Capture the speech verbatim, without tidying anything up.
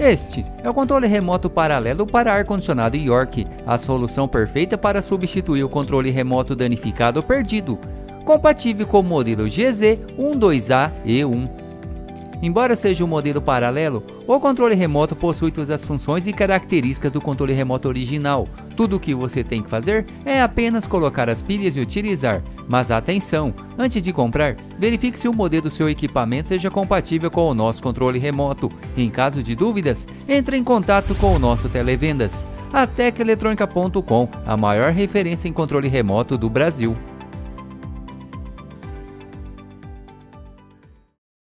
Este é o controle remoto paralelo para ar-condicionado York, a solução perfeita para substituir o controle remoto danificado ou perdido, compatível com o modelo G Z um dois A E um. Embora seja um modelo paralelo, o controle remoto possui todas as funções e características do controle remoto original. Tudo o que você tem que fazer é apenas colocar as pilhas e utilizar. Mas atenção, antes de comprar, verifique se o modelo do seu equipamento seja compatível com o nosso controle remoto. Em caso de dúvidas, entre em contato com o nosso televendas. atech eletrônica ponto com, a maior referência em controle remoto do Brasil.